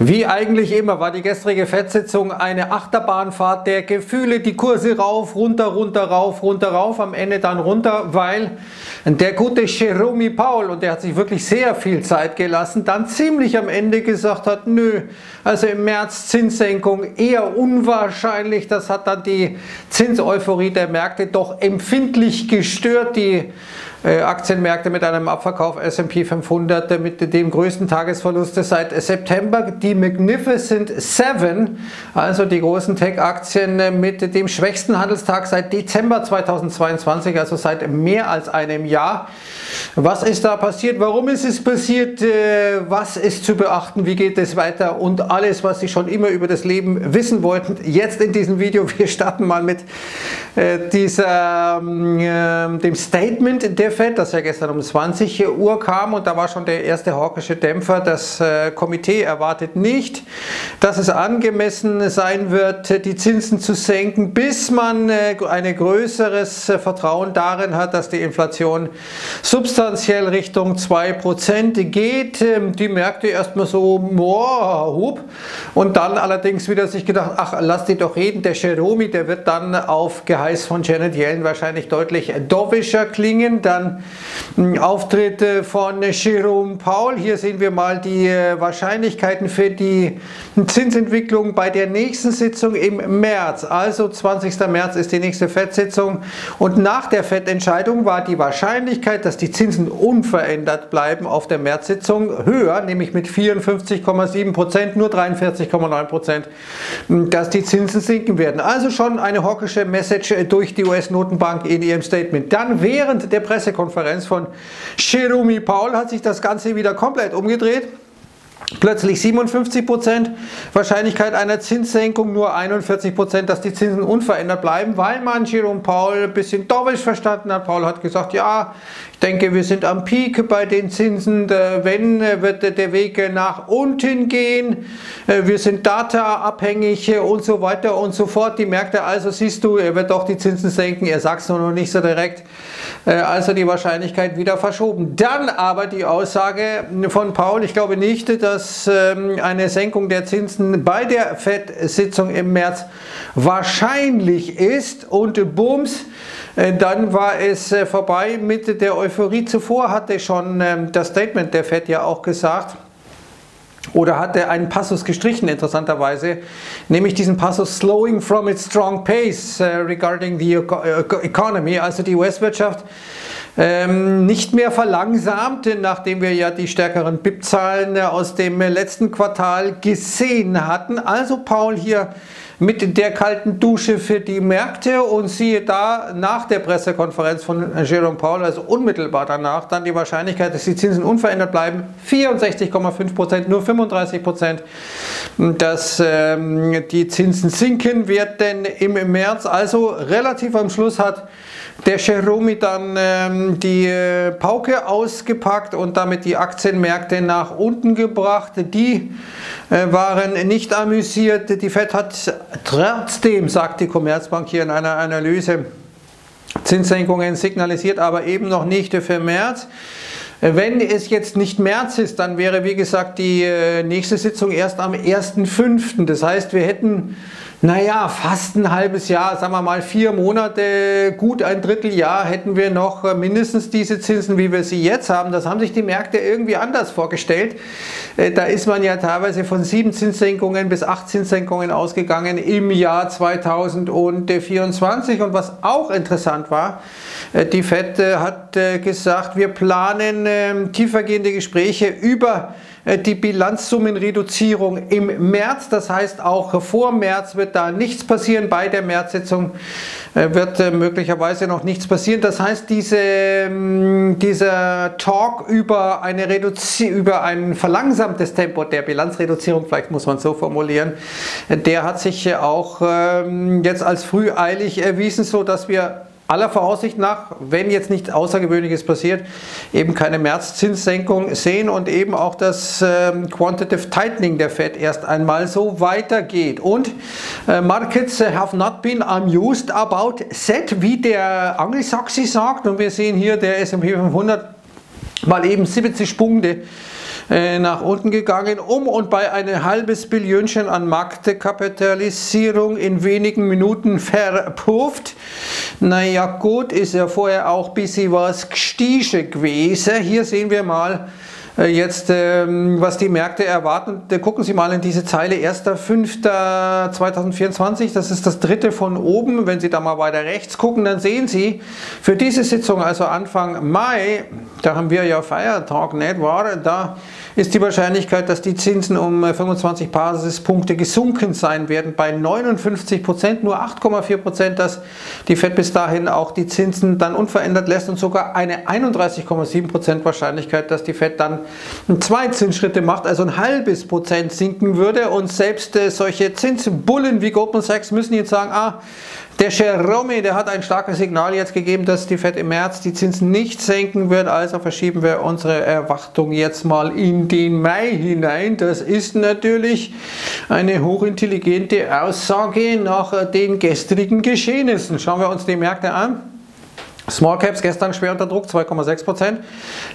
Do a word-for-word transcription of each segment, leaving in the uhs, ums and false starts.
Wie eigentlich immer war die gestrige Fed-Sitzung eine Achterbahnfahrt der Gefühle, die Kurse rauf, runter, runter, rauf, runter, rauf, am Ende dann runter, weil der gute Jerome Powell, und der hat sich wirklich sehr viel Zeit gelassen, dann ziemlich am Ende gesagt hat, nö, also im März Zinssenkung eher unwahrscheinlich, das hat dann die Zinseuphorie der Märkte doch empfindlich gestört, die Aktienmärkte mit einem Abverkauf S und P fünfhundert mit dem größten Tagesverlust seit September, die Magnificent sieben, also die großen Tech-Aktien mit dem schwächsten Handelstag seit Dezember zweitausendzweiundzwanzig, also seit mehr als einem Jahr. Was ist da passiert? Warum ist es passiert? Was ist zu beachten? Wie geht es weiter? Und alles, was Sie schon immer über das Leben wissen wollten, jetzt in diesem Video. Wir starten mal mit dieser, dem Statement der Fed, das ja gestern um zwanzig Uhr kam, und da war schon der erste hawkische Dämpfer. Das äh, Komitee erwartet nicht, dass es angemessen sein wird, die Zinsen zu senken, bis man äh, ein größeres äh, Vertrauen darin hat, dass die Inflation substanziell Richtung zwei Prozent geht. Ähm, die Märkte erstmal so boah, hob, und dann allerdings wieder sich gedacht, ach, lass die doch reden. Der Jerome, der wird dann auf Geheiß von Janet Yellen wahrscheinlich deutlich dovischer klingen. Dann Auftritte von Jerome Powell. Hier sehen wir mal die Wahrscheinlichkeiten für die Zinsentwicklung bei der nächsten Sitzung im März. Also zwanzigster März ist die nächste Fed-Sitzung, und nach der Fed-Entscheidung war die Wahrscheinlichkeit, dass die Zinsen unverändert bleiben auf der März-Sitzung höher, nämlich mit vierundfünfzig Komma sieben Prozent, nur dreiundvierzig Komma neun Prozent, dass die Zinsen sinken werden. Also schon eine hawkische Message durch die U S-Notenbank in ihrem Statement. Dann während der Pressekonferenz von Jerome Powell hat sich das Ganze wieder komplett umgedreht. Plötzlich siebenundfünfzig Prozent Wahrscheinlichkeit einer Zinssenkung, nur einundvierzig Prozent, dass die Zinsen unverändert bleiben, weil man Jerome Powell ein bisschen dovish verstanden hat. Powell hat gesagt, ja, ich denke, wir sind am Peak bei den Zinsen, wenn, wird der Weg nach unten gehen, wir sind dataabhängig und so weiter und so fort. Die Märkte, also siehst du, er wird doch die Zinsen senken, er sagt es nur noch nicht so direkt, also die Wahrscheinlichkeit wieder verschoben. Dann aber die Aussage von Powell, ich glaube nicht, dass dass eine Senkung der Zinsen bei der Fed-Sitzung im März wahrscheinlich ist, und bums, dann war es vorbei mit der Euphorie. Zuvor hatte schon das Statement der Fed ja auch gesagt, oder hat er einen Passus gestrichen, interessanterweise, nämlich diesen Passus slowing from its strong pace regarding the economy, also die U S-Wirtschaft ähm, nicht mehr verlangsamt, nachdem wir ja die stärkeren B I P-Zahlen aus dem letzten Quartal gesehen hatten. Also Powell hier mit der kalten Dusche für die Märkte, und siehe da, nach der Pressekonferenz von Jerome Powell, also unmittelbar danach, dann die Wahrscheinlichkeit, dass die Zinsen unverändert bleiben, vierundsechzig Komma fünf Prozent, nur fünfunddreißig Prozent, dass ähm, die Zinsen sinken werden im März. Also relativ am Schluss hat der Jerome dann ähm, die äh, Pauke ausgepackt und damit die Aktienmärkte nach unten gebracht. Die äh, waren nicht amüsiert. Die Fed hat trotzdem, sagt die Commerzbank hier in einer Analyse, Zinssenkungen signalisiert, aber eben noch nicht für März. Wenn es jetzt nicht März ist, dann wäre, wie gesagt, die nächste Sitzung erst am ersten fünften Das heißt, wir hätten, naja, fast ein halbes Jahr, sagen wir mal vier Monate, gut ein Dritteljahr hätten wir noch mindestens diese Zinsen, wie wir sie jetzt haben. Das haben sich die Märkte irgendwie anders vorgestellt. Da ist man ja teilweise von sieben Zinssenkungen bis acht Zinssenkungen ausgegangen im Jahr zweitausendvierundzwanzig. Und was auch interessant war, die Fed hat gesagt, wir planen tiefergehende Gespräche über die Bilanzsummenreduzierung im März. Das heißt, auch vor März wird da nichts passieren. Bei der März-Sitzung wird möglicherweise noch nichts passieren. Das heißt, diese, dieser Talk über, eine Reduzi- über ein verlangsamtes Tempo der Bilanzreduzierung, vielleicht muss man es so formulieren, der hat sich auch jetzt als früheilig erwiesen, sodass wir aller Voraussicht nach, wenn jetzt nichts Außergewöhnliches passiert, eben keine März-Zinssenkung sehen und eben auch das äh, Quantitative Tightening der Fed erst einmal so weitergeht. Und äh, Markets have not been amused about that, wie der Angelsachse sagt. Und wir sehen hier, der S und P fünfhundert mal eben siebzig Punkte äh, nach unten gegangen, um und bei eine halbes Billionchen an Marktkapitalisierung in wenigen Minuten verpufft. Naja gut, ist ja vorher auch ein bisschen was gestiegen gewesen. Hier sehen wir mal jetzt, ähm, was die Märkte erwarten. Gucken Sie mal in diese Zeile, erster fünfter zweitausendvierundzwanzig, das ist das dritte von oben. Wenn Sie da mal weiter rechts gucken, dann sehen Sie, für diese Sitzung, also Anfang Mai, da haben wir ja Feiertag, nicht wahr? Da ist die Wahrscheinlichkeit, dass die Zinsen um fünfundzwanzig Basispunkte gesunken sein werden, bei neunundfünfzig Prozent, nur acht Komma vier Prozent, dass die Fed bis dahin auch die Zinsen dann unverändert lässt, und sogar eine einunddreißig Komma sieben Prozent Wahrscheinlichkeit, dass die Fed dann zwei Zinsschritte macht, also ein halbes Prozent sinken würde. Und selbst äh, solche Zinsbullen wie Goldman Sachs müssen jetzt sagen, ah, der Jerome, der hat ein starkes Signal jetzt gegeben, dass die Fed im März die Zinsen nicht senken wird, also verschieben wir unsere Erwartung jetzt mal in den Mai hinein. Das ist natürlich eine hochintelligente Aussage nach den gestrigen Geschehnissen. Schauen wir uns die Märkte an. Small Caps gestern schwer unter Druck, zwei Komma sechs Prozent.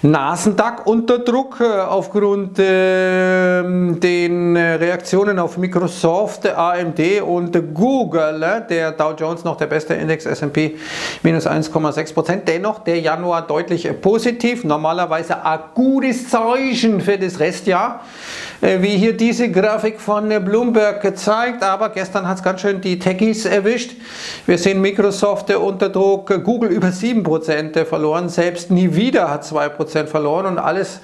Nasdaq unter Druck aufgrund äh, den Reaktionen auf Microsoft, A M D und Google. Der Dow Jones noch der beste Index, S und P minus eins Komma sechs Prozent. Dennoch der Januar deutlich positiv. Normalerweise ein gutes Zeichen für das Restjahr, wie hier diese Grafik von Bloomberg zeigt. Aber gestern hat es ganz schön die Techies erwischt. Wir sehen Microsoft unter Druck, Google über sieben Prozent verloren, selbst Nvidia hat zwei Prozent verloren, und alles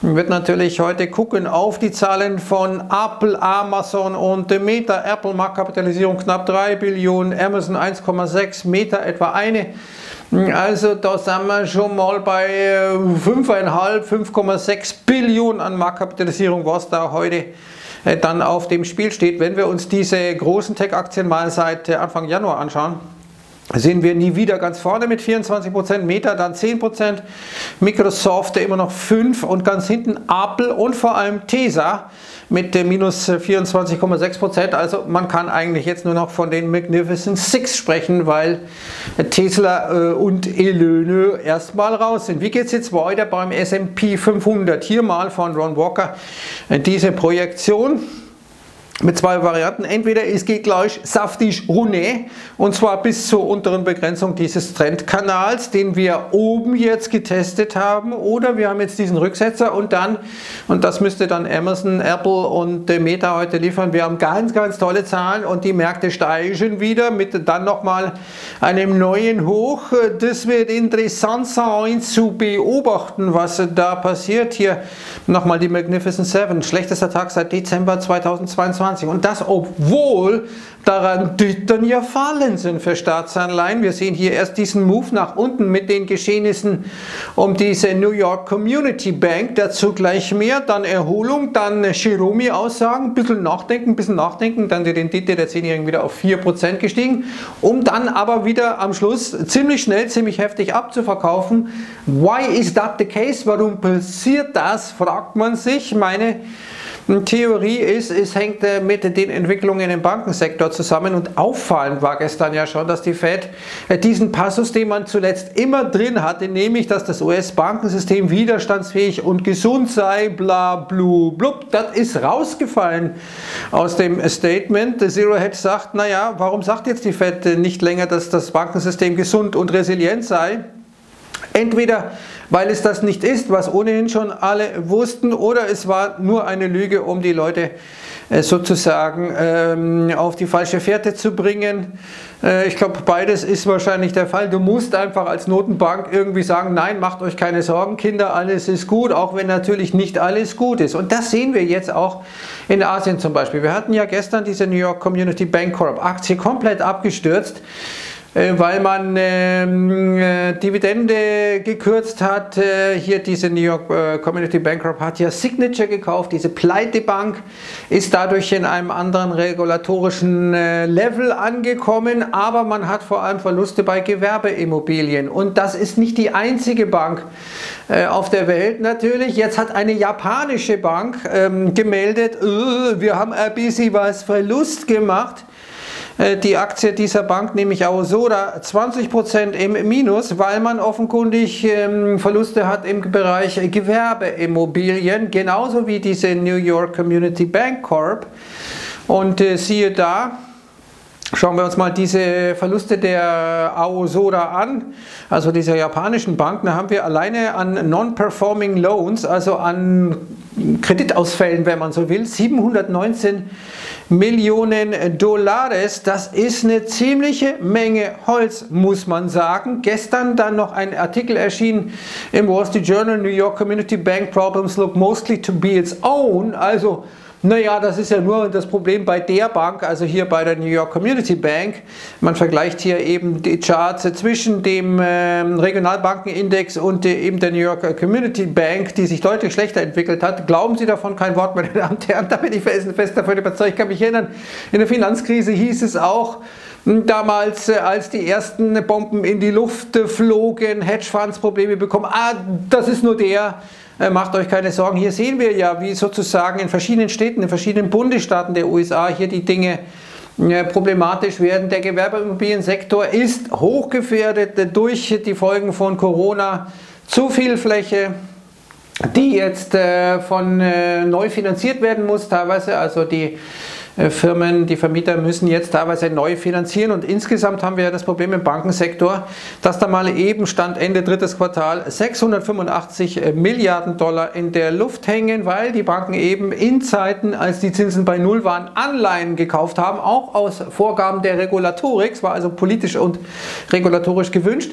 wird natürlich heute gucken auf die Zahlen von Apple, Amazon und Meta. Apple Marktkapitalisierung knapp drei Billionen, Amazon eins Komma sechs, Meta etwa eine. Also da sind wir schon mal bei fünf Komma fünf, fünf Komma sechs Billionen an Marktkapitalisierung, was da heute dann auf dem Spiel steht. Wenn wir uns diese großen Tech-Aktien mal seit Anfang Januar anschauen, sehen wir nie wieder ganz vorne mit vierundzwanzig Prozent, Meta dann zehn Prozent, Microsoft immer noch fünf Prozent und ganz hinten Apple und vor allem Tesla mit minus vierundzwanzig Komma sechs Prozent. Also man kann eigentlich jetzt nur noch von den Magnificent sechs sprechen, weil Tesla und Elon erstmal raus sind. Wie geht es jetzt weiter beim S und P fünfhundert? Hier mal von Ron Walker diese Projektion mit zwei Varianten. Entweder es geht gleich saftig runter, und zwar bis zur unteren Begrenzung dieses Trendkanals, den wir oben jetzt getestet haben, oder wir haben jetzt diesen Rücksetzer, und dann, und das müsste dann Amazon, Apple und Meta heute liefern, wir haben ganz, ganz tolle Zahlen und die Märkte steigen wieder mit dann nochmal einem neuen Hoch. Das wird interessant sein zu beobachten, was da passiert. Hier nochmal die Magnificent sieben, schlechtester Tag seit Dezember zweitausendzweiundzwanzig. Und das, obwohl daran Düttern ja fallen sind für Staatsanleihen. Wir sehen hier erst diesen Move nach unten mit den Geschehnissen um diese New York Community Bank. Dazu gleich mehr, dann Erholung, dann Jerome-Aussagen, ein bisschen nachdenken, ein bisschen nachdenken, dann die Rendite der zehnjährigen wieder auf vier Prozent gestiegen, um dann aber wieder am Schluss ziemlich schnell, ziemlich heftig abzuverkaufen. Why is that the case? Warum passiert das, fragt man sich. Meine Theorie ist, es hängt mit den Entwicklungen im Bankensektor zusammen, und auffallend war gestern ja schon, dass die Fed diesen Passus, den man zuletzt immer drin hatte, nämlich, dass das U S-Bankensystem widerstandsfähig und gesund sei, bla blu blub, das ist rausgefallen aus dem Statement. Zero Hedge sagt, naja, warum sagt jetzt die Fed nicht länger, dass das Bankensystem gesund und resilient sei? Entweder weil es das nicht ist, was ohnehin schon alle wussten, oder es war nur eine Lüge, um die Leute sozusagen ähm, auf die falsche Fährte zu bringen. Äh, ich glaube, beides ist wahrscheinlich der Fall. Du musst einfach als Notenbank irgendwie sagen, nein, macht euch keine Sorgen, Kinder, alles ist gut, auch wenn natürlich nicht alles gut ist. Und das sehen wir jetzt auch in Asien zum Beispiel. Wir hatten ja gestern diese New York Community Bank Corp Aktie komplett abgestürzt, weil man ähm, äh, Dividende gekürzt hat. Äh, hier diese New York äh, Community Bank hat ja Signature gekauft. Diese Pleitebank ist dadurch in einem anderen regulatorischen äh, Level angekommen, aber man hat vor allem Verluste bei Gewerbeimmobilien, und das ist nicht die einzige Bank äh, auf der Welt natürlich. Jetzt hat eine japanische Bank ähm, gemeldet, öh, wir haben ein bisschen was Verlust gemacht. die Aktie dieser Bank, nämlich Aozora, zwanzig Prozent im Minus, weil man offenkundig Verluste hat im Bereich Gewerbeimmobilien, genauso wie diese New York Community Bank Corp. Und äh, siehe da, schauen wir uns mal diese Verluste der Aozora an, also dieser japanischen Bank. Da haben wir alleine an Non-Performing Loans, also an Kreditausfällen, wenn man so will, siebenhundertneunzehn Millionen Dollar. Das ist eine ziemliche Menge Holz, muss man sagen. Gestern dann noch ein Artikel erschien im Wall Street Journal, New York Community Bank Problems look mostly to be its own, also naja, das ist ja nur das Problem bei der Bank, also hier bei der New York Community Bank. Man vergleicht hier eben die Charts zwischen dem Regionalbankenindex und eben der New York Community Bank, die sich deutlich schlechter entwickelt hat. Glauben Sie davon kein Wort, meine Damen und Herren, da bin ich fest davon überzeugt. Ich kann mich erinnern, in der Finanzkrise hieß es auch, damals, als die ersten Bomben in die Luft flogen, Hedgefonds Probleme bekommen, ah, das ist nur der, macht euch keine Sorgen. Hier sehen wir ja, wie sozusagen in verschiedenen Städten, in verschiedenen Bundesstaaten der U S A hier die Dinge problematisch werden. Der Gewerbeimmobiliensektor ist hochgefährdet durch die Folgen von Corona. Zu viel Fläche, die jetzt von neu finanziert werden muss, teilweise, also die Firmen, die Vermieter müssen jetzt teilweise neu finanzieren, und insgesamt haben wir das Problem im Bankensektor, dass da mal eben Stand Ende drittes Quartal sechshundertfünfundachtzig Milliarden Dollar in der Luft hängen, weil die Banken eben in Zeiten, als die Zinsen bei Null waren, Anleihen gekauft haben, auch aus Vorgaben der Regulatorik, es war also politisch und regulatorisch gewünscht.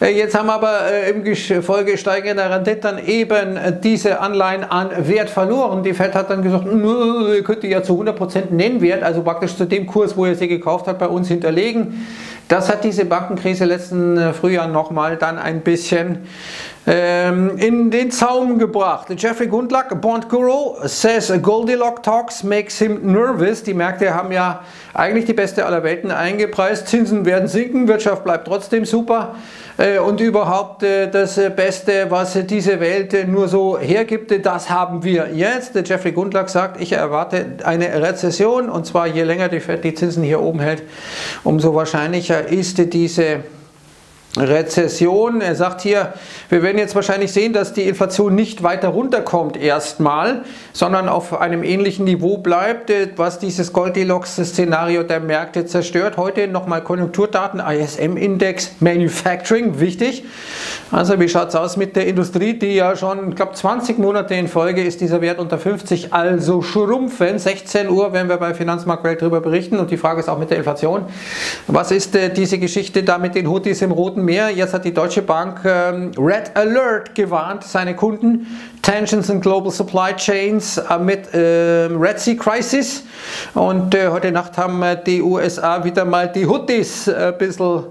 Jetzt haben aber im Folge steigender Rendite dann eben diese Anleihen an Wert verloren. Die Fed hat dann gesagt, ihr könnt die ja zu hundert Prozent Nennwert, also praktisch zu dem Kurs, wo ihr sie gekauft habt, bei uns hinterlegen. Das hat diese Bankenkrise letzten Frühjahr nochmal dann ein bisschen ähm, in den Zaum gebracht. Jeffrey Gundlach, Bond Guru, says Goldilocks talks makes him nervous. Die Märkte haben ja eigentlich die beste aller Welten eingepreist. Zinsen werden sinken, Wirtschaft bleibt trotzdem super. Und überhaupt das Beste, was diese Welt nur so hergibt, das haben wir jetzt. Jeffrey Gundlach sagt, ich erwarte eine Rezession, und zwar je länger die Fed die Zinsen hier oben hält, umso wahrscheinlicher ist diese Rezession. Er sagt hier, wir werden jetzt wahrscheinlich sehen, dass die Inflation nicht weiter runterkommt erstmal, sondern auf einem ähnlichen Niveau bleibt, was dieses Goldilocks-Szenario der Märkte zerstört. Heute nochmal Konjunkturdaten, I S M Index, Manufacturing, wichtig. Also wie schaut es aus mit der Industrie, die ja schon, ich glaube, zwanzig Monate in Folge ist dieser Wert unter fünfzig, also schrumpfen. sechzehn Uhr werden wir bei Finanzmarktwelt darüber berichten, und die Frage ist auch mit der Inflation. Was ist äh, diese Geschichte da mit den Houthis im Roten Meer? Jetzt hat die Deutsche Bank ähm, Red Alert gewarnt, seine Kunden. Tensions in Global Supply Chains mit äh, Red Sea Crisis. Und äh, heute Nacht haben äh, die U S A wieder mal die Houthis ein äh, bisschen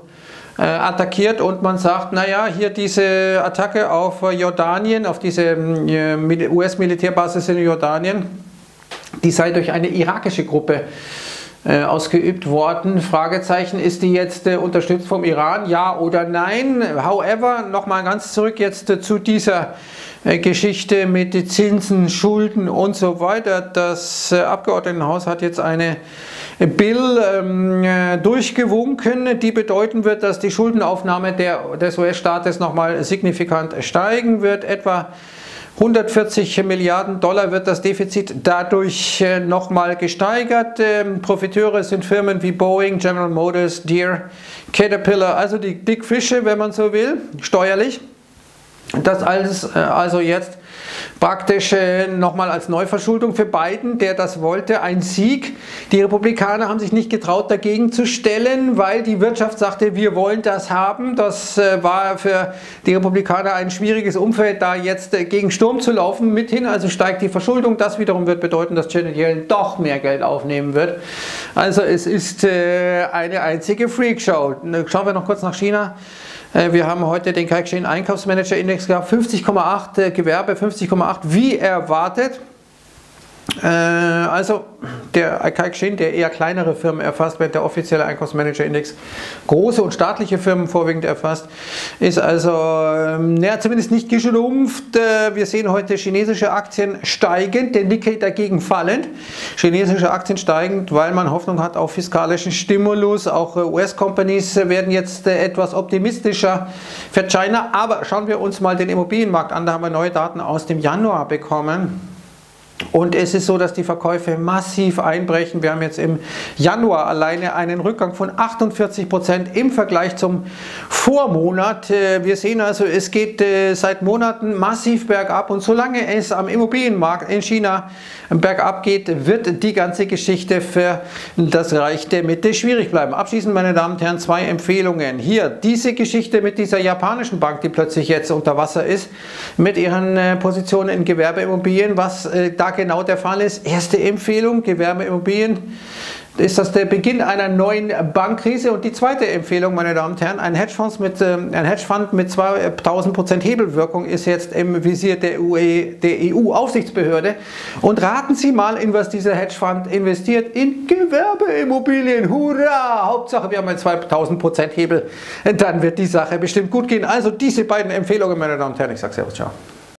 äh, attackiert, und man sagt, naja, hier diese Attacke auf äh, Jordanien, auf diese äh, U S-Militärbasis in Jordanien, die sei durch eine irakische Gruppe ausgeübt worden. Fragezeichen, ist die jetzt äh, unterstützt vom Iran? Ja oder nein? However, nochmal ganz zurück jetzt äh, zu dieser äh, Geschichte mit Zinsen, Schulden und so weiter. Das äh, Abgeordnetenhaus hat jetzt eine Bill ähm, äh, durchgewunken, die bedeuten wird, dass die Schuldenaufnahme der, des U S-Staates nochmal signifikant steigen wird. Etwa hundertvierzig Milliarden Dollar wird das Defizit dadurch äh, nochmal gesteigert. Ähm, Profiteure sind Firmen wie Boeing, General Motors, Deere, Caterpillar, also die Dickfische, wenn man so will, steuerlich. Das alles äh, also jetzt praktisch äh, nochmal als Neuverschuldung für Biden, der das wollte, ein Sieg. Die Republikaner haben sich nicht getraut, dagegen zu stellen, weil die Wirtschaft sagte, wir wollen das haben. Das äh, war für die Republikaner ein schwieriges Umfeld, da jetzt äh, gegen Sturm zu laufen. Mithin also steigt die Verschuldung. Das wiederum wird bedeuten, dass Janet Yellen doch mehr Geld aufnehmen wird. Also es ist äh, eine einzige Freakshow. Schauen wir noch kurz nach China. Wir haben heute den Kaikshin Einkaufsmanager-Index gehabt, fünfzig Komma acht, Gewerbe fünfzig Komma acht, wie erwartet. Also der I K-Exchange, der eher kleinere Firmen erfasst, während der offizielle Einkaufsmanager-Index große und staatliche Firmen vorwiegend erfasst, ist also ähm, naja, zumindest nicht geschrumpft. Äh, wir sehen heute chinesische Aktien steigend, der Nikkei dagegen fallend. Chinesische Aktien steigend, weil man Hoffnung hat auf fiskalischen Stimulus. Auch äh, U S-Companies werden jetzt äh, etwas optimistischer für China. Aber schauen wir uns mal den Immobilienmarkt an. Da haben wir neue Daten aus dem Januar bekommen. Und es ist so, dass die Verkäufe massiv einbrechen. Wir haben jetzt im Januar alleine einen Rückgang von achtundvierzig Prozent im Vergleich zum Vormonat. Wir sehen also, es geht seit Monaten massiv bergab. Und solange es am Immobilienmarkt in China bergab geht, wird die ganze Geschichte für das Reich der Mitte schwierig bleiben. Abschließend, meine Damen und Herren, zwei Empfehlungen. Hier diese Geschichte mit dieser japanischen Bank, die plötzlich jetzt unter Wasser ist, mit ihren Positionen in Gewerbeimmobilien, was da genau der Fall ist. Erste Empfehlung, Gewerbeimmobilien, ist das der Beginn einer neuen Bankkrise. Und die zweite Empfehlung, meine Damen und Herren, ein Hedgefonds mit, ein Hedgefonds mit zweitausend Prozent Hebelwirkung ist jetzt im Visier der E U-Aufsichtsbehörde. Und raten Sie mal, in was dieser Hedgefonds investiert. In Gewerbeimmobilien. Hurra! Hauptsache, wir haben einen zweitausend Prozent Hebel. Dann wird die Sache bestimmt gut gehen. Also diese beiden Empfehlungen, meine Damen und Herren. Ich sage Servus, ciao.